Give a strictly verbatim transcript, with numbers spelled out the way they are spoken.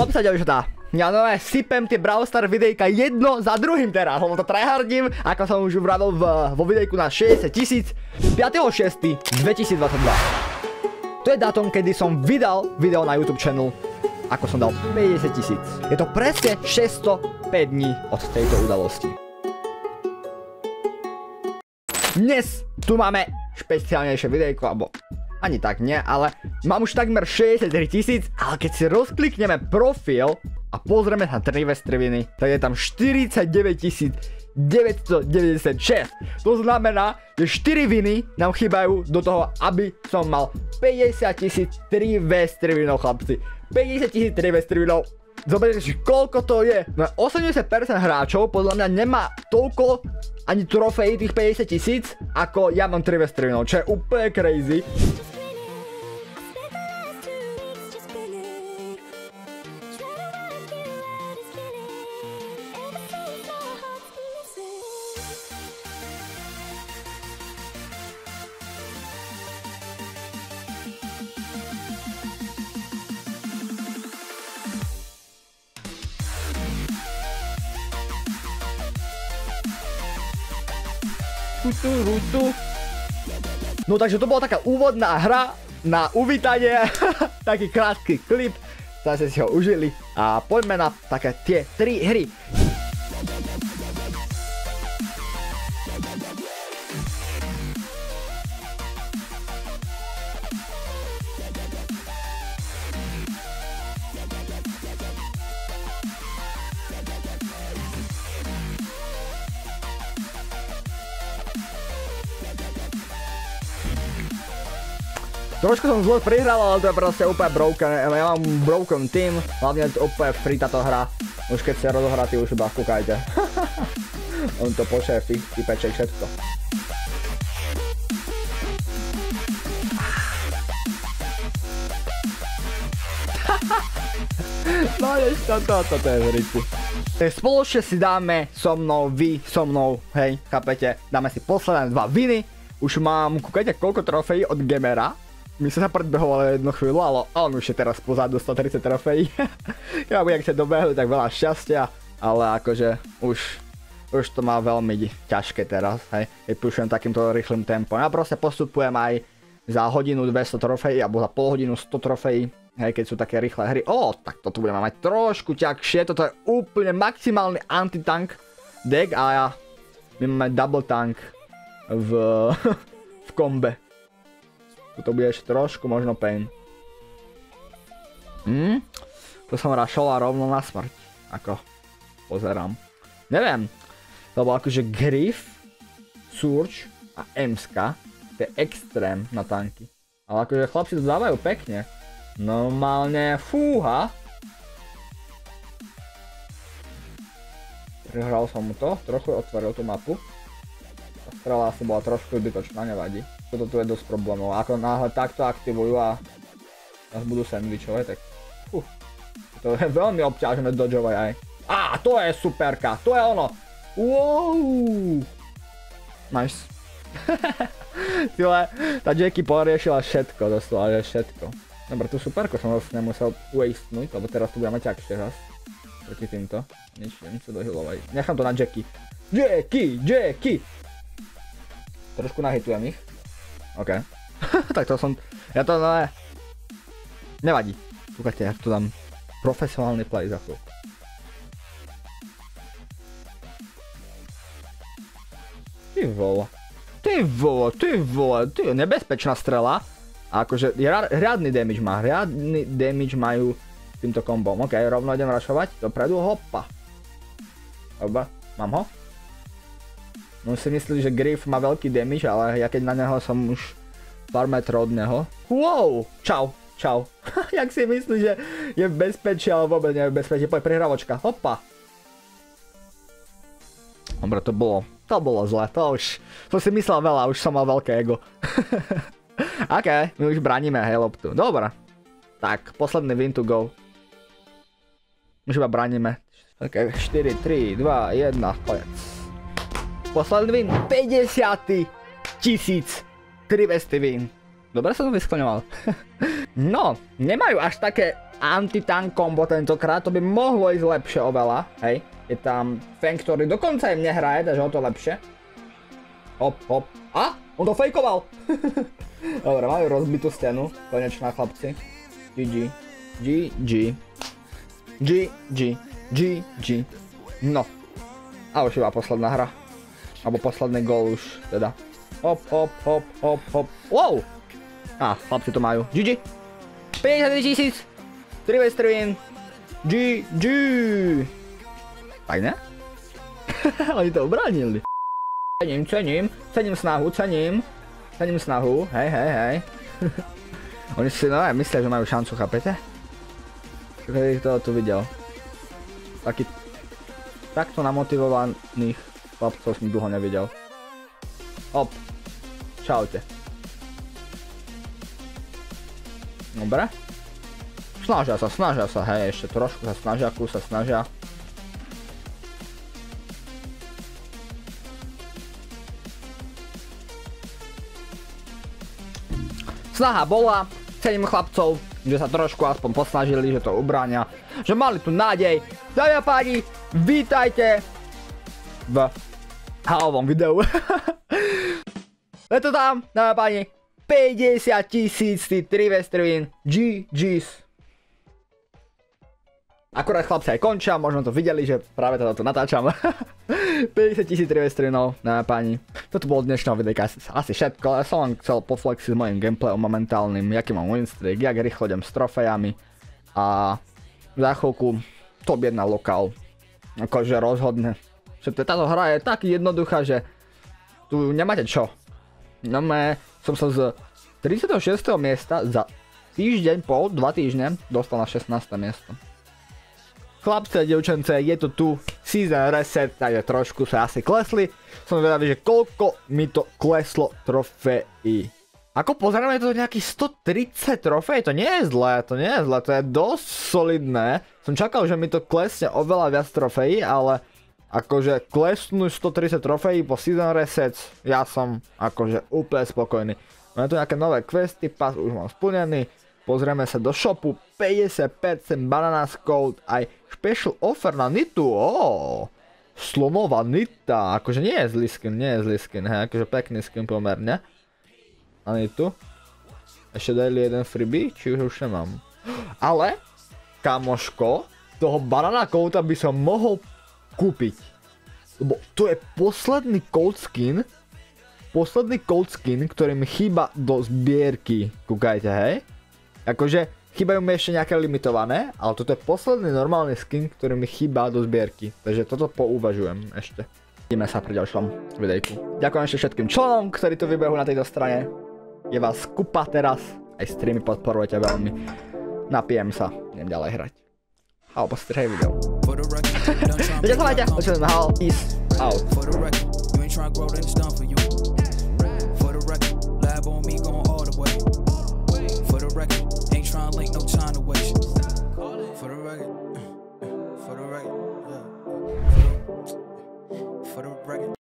Chlapce, devčatá, ja nové sypem tie Brawl Star videjka jedno za druhým teraz, lebo to tryhardím, ako som už vravil vo videjku na šesťdesiat tisíc, piateho šiesteho dvetisícdvadsaťdva. To je dátum, kedy som vydal video na YouTube channel, ako som dal päťdesiat tisíc. Je to presne šesťsto päť dní od tejto udalosti. Dnes tu máme špeciálnejšie videjko, alebo ani tak nie, ale mám už takmer šesťdesiattri tisíc, ale keď si rozklikneme profil a pozrieme sa na tri vestriviny, tak je tam štyridsaťdeväťtisíc deväťstodeväťdesiatšesť. To znamená, že štyri viny nám chýbajú do toho, aby som mal päťdesiat tisíc tri vestrivinov, chlapci. päťdesiat tisíc tri vestrivinov. Zoberte si, koľko to je. No osemdesiat percent hráčov podľa mňa nemá toľko ani trofejí tých päťdesiat tisíc, ako ja mám tri vestrivinov, čo je úplne crazy. No takže to bola taká úvodná hra na uvítanie, taký krátky klip, zase si ho užili a poďme na také tie tri hry. Trošku som zlo prihral, ale to je proste úplne broken, ja mám broken team, hlavne je to úplne free táto hra, už keď sa rozohrá, ty už iba kúkajte. On to pošéfí, typeček, všetko. No jež toto, toto je hryci. Spoločne si dáme so mnou, vy so mnou, hej, chápete, dáme si posledné dva viny, už mám, kúkajte koľko trofejí od gamera. My sa sa predbehovali jednu chvíľu, ale on už je teraz pozadu stotridsať trofejí. Ja budem, ak sa dobehli, tak veľa šťastia, ale akože už, už to má veľmi ťažké teraz, hej. Vypúšujem takýmto rýchlym tempom. Ja proste postupujem aj za hodinu dvesto trofejí, alebo za pol hodinu sto trofejí, hej, keď sú také rýchle hry. Ó, tak toto budeme mať trošku ťažšie, toto je úplne maximálny anti-tank deck a ja, my máme double tank v, v kombe. To bude ešte trošku možno pain. Hm? To som rašoval rovno na smrť. Ako pozerám. Neviem. To bol akože Griff, Surge a Emska. To je extrém na tanky. Ale akože chlapci to dávajú pekne. Normálne fúha. Prihral som mu to. Trochu otvoril tú mapu. Tá strela asi bola trošku zbytočná, nevadí. Toto tu je dosť problémov, ako náhle takto aktivujú a nás budú sandwichové, tak uh, to je veľmi obťažené dodžovať aj. Á, to je superka, to je ono, wow, nice. Tyle, tá Jackie poriešila všetko, doslova, že všetko. Dobre, tú superku som vlastne nemusel wastenúť, lebo teraz tu budeme ťažšie raz, proti týmto, nič, neviem sa dohyľovať, nechám to na Jackie. Jackie, Jackie! Trošku nahitujem ich. OK, tak to som, ja to ne, nevadí, kúkajte, ja tu dám profesionálny play za chvíľu. Ty vole, ty vole, ty vole, ty vole, nebezpečná strela, a akože riadny damage má, riadny damage majú týmto kombom. OK, rovno idem rašovať, dopredu, hoppa, oba, mám ho? No si myslí, že Griff má veľký damage, ale ja keď na neho som už pár metrov od neho. Wow, čau, čau. Jak si myslí, že je v bezpečí, ale vôbec nie je v bezpečí. Poď, prihrávočka, hoppa. Dobre, to bolo, to bolo zle, to už, to si myslel veľa, už som mal veľké ego. OK, my už bránime, hej, loptu, dobre. Tak, posledný win to go. Už iba bránime. OK, štyri, tri, dva, jeden, koniec. Posledný win, päťdesiat tisíc, tri vesty win. Dobre som to vyskloňoval. No, nemajú až také anti-tank combo tentokrát, to by mohlo ísť lepšie oveľa, hej. Je tam Feng, ktorý dokonca im nehraje, takže o to lepšie. Hop, hop. A? On to fejkoval! Dobre, majú rozbitú stenu, konečná chlapci. gé gé. gé gé. gé gé. gé gé. No. A už iba posledná hra. Abo posledný gól už, teda. Hop, hop, hop, hop, hop. Wow! Á, chlapci to majú. gé gé. päťdesiatdva tisíc. tri vé tri win. gé gé. Tak ne? Oni to obránili. Cením, cením, cením snahu, cením, cením snahu, hej, hej, hej. Oni si, no, myslí, že majú šancu, chápete? Když to tu viděl. Taky takto namotivovaných chlapcov jsem dlouho neviděl. Hop. Čaute. Dobre. Snažia sa, snažia sa, hej, ešte trošku sa snažia, kus sa snažia. Snaha bola, cením chlapcov, že sa trošku aspoň posnažili, že to ubránia, že mali tu nádej. Dámy a páni, vítajte v halovom videu. Je to tam, dámy a páni, päťdesiat tisíc, tí tri vé tri win, gé gés. Akurát chlapci aj končia, možno to videli, že práve toto natáčam. päťdesiat tisíc tri vé tri winov, dámy a páni. Toto bolo dnešného videa asi všetko, ja som vám chcel poflexiť s mojim gameplayom momentálnym, jaký mám win streak, jak rýchlo idem s trofejami a za chvíľku top jeden lokál, akože rozhodne. Táto hra je tak jednoduchá, že tu nemáte čo. No mé, som sa z tridsiateho šiesteho miesta za týždeň, pol, dva týždne dostal na šestnáste miesto. Chlapce a dievčence, je to tu season reset, takže trošku sa asi klesli. Som vedavý, že koľko mi to kleslo trofejí. Ako pozerám, je to nejakých stotridsať trofejí, to nie je zlé, to nie je zlé, to je dosť solidné. Som čakal, že mi to klesne oveľa viac trofejí, ale akože klesnú stotridsať trofejí po season reset, ja som akože úplne spokojný. Máme tu nejaké nové questy, pas už mám splnený. Pozrieme sa do shopu, päťdesiat percent Bananas Code, aj special offer na Nitu, ooo, slomová Nita, akože nie je zlý skin, nie je zlý skin, hej, akože pekný skin pomerne, na Nitu, ešte dali jeden freebie, či už už nemám, ale, kamoško, toho Banana Code by som mohol kúpiť, lebo to je posledný Code skin, posledný Code skin, ktorý mi chýba do zbierky, kúkajte, hej. Akože chýbajú mi ešte nejaké limitované, ale toto je posledný normálny skin, ktorý mi chýba do zbierky. Takže toto pouvažujem ešte. Vidíme sa pri ďalšom videjku. Ďakujem ešte všetkým členom, ktorí tu vybehu na tejto strane. Je vás kupa teraz. Aj streamy podporujete veľmi. Napijem sa. Idem ďalej hrať. A postrihaj video. Ďakujem, počujem na hal. Peace out. Ain't tryna link, no time to waste. For the record, for the record, yeah. For the record.